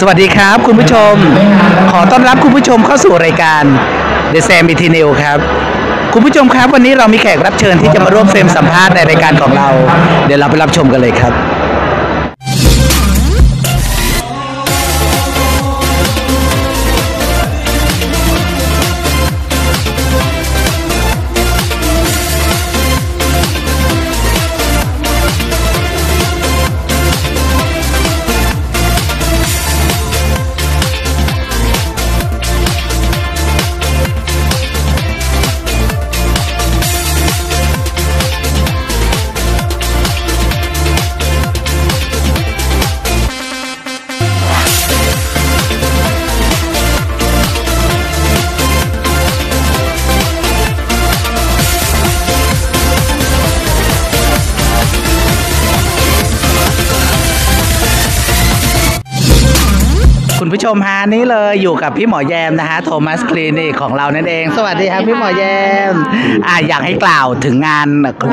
สวัสดีครับคุณผู้ชมขอต้อนรับคุณผู้ชมเข้าสู่รายการ TheSaMET!NEWS ครับคุณผู้ชมครับวันนี้เรามีแขกรับเชิญที่จะมาร่วมเฟรมสัมภาษณ์ในรายการของเราเดี๋ยวเราไปรับชมกันเลยครับคุณผู้ชมฮะนี่เลยอยู่กับพี่หมอแยมนะฮะ Thomas Clinic ของเรานั่นเองสวัสดีครับพี่หมอแยมอยากให้กล่าวถึงงาน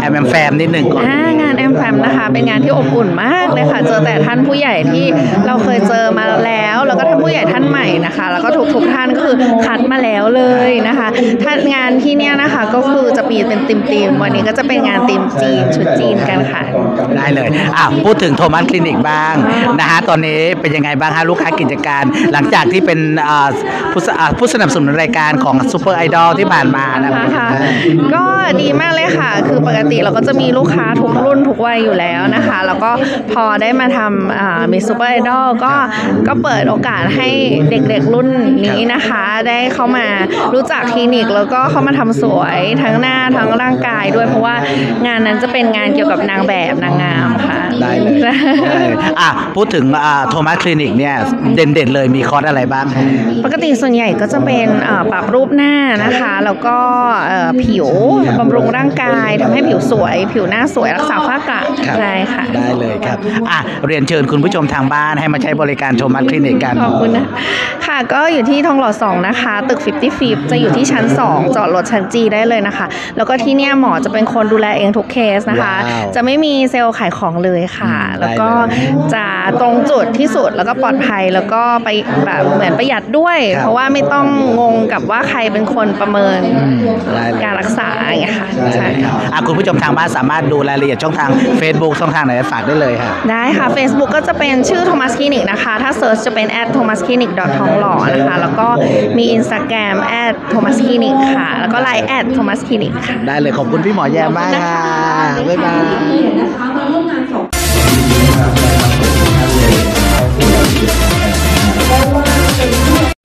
IMFAM นิดหนึ่งก่อนงาน IMFAM นะคะเป็นงานที่อบอุ่นมากเลยค่ะเจอแต่ท่านผู้ใหญ่ที่เราเคยเจอมาแล้วแล้วก็ท่านผู้ใหญ่ท่านใหม่นะคะแล้วก็ทุกท่านก็คือคัดมาแล้วเลยนะคะท่านงานที่เนี้ยนะคะก็คือจะมีเป็นทีมวันนี้ก็จะเป็นงานทีมจีนชุดจีนกันค่ะได้เลยพูดถึง Thomas Clinic บ้างนะฮะตอนนี้เป็นยังไงบ้างฮะลูกค้ากิจการหลังจากที่เป็นผู้สนับสนุนรายการของซูเปอร์ไอดอลที่ผ่านมานะคะก็ดีมากเลยค่ะคือปกติเราก็จะมีลูกค้าทุกรุ่นทุกวัยอยู่แล้วนะคะแล้วก็พอได้มาทำมีซูเปอร์ไอดอลก็เปิดโอกาสให้เด็กๆรุ่นนี้นะคะได้เข้ามารู้จักคลินิกแล้วก็เข้ามาทำสวยทั้งหน้าทั้งร่างกายด้วยเพราะว่างานนั้นจะเป็นงานเกี่ยวกับนางแบบนางงามค่ะได้เลยพูดถึงThomas Clinic เนี่ยเด่นเลยมีคอร์สอะไรบ้างปกติส่วนใหญ่ก็จะเป็นปรับรูปหน้านะคะแล้วก็ผิวบำรุงร่างกายทำให้ผิวสวยผิวหน้าสวยรักษาฝ้ากระอะไรค่ะได้เลยครับเรียนเชิญคุณผู้ชมทางบ้านให้มาใช้บริการThomas Clinic กันขอบคุณนะค่ะก็อยู่ที่ทองหล่อ2นะคะตึก55จะอยู่ที่ชั้น2จอดรถชั้นจีได้เลยนะคะแล้วก็ที่เนี่ยหมอจะเป็นคนดูแลเองทุกเคสนะคะจะไม่มีเซลล์ขายของเลยค่ะแล้วก็จะตรงจุดที่สุดแล้วก็ปลอดภัยแล้วก็ไปแบบเหมือนประหยัดด้วยเพราะว่าไม่ต้องงงกับว่าใครเป็นคนประเมินการรักษาอย่างเงี้ยค่ะใช่คุณผู้ชมทางบ้านสามารถดูรายละเอียดช่องทาง Facebook ช่องทางไหนฝากได้เลยค่ะได้ค่ะ Facebook ก็จะเป็นชื่อ Thomas Clinic นะคะถ้าเซิร์ชจะเป็น @thomasclinic ทองหล่อนะคะแล้วก็มี Instagram @thomasclinic ค่ะแล้วก็ Line @thomasclinic ค่ะได้เลยขอบคุณพี่หมอแยมมากค่ะบ๊ายบาย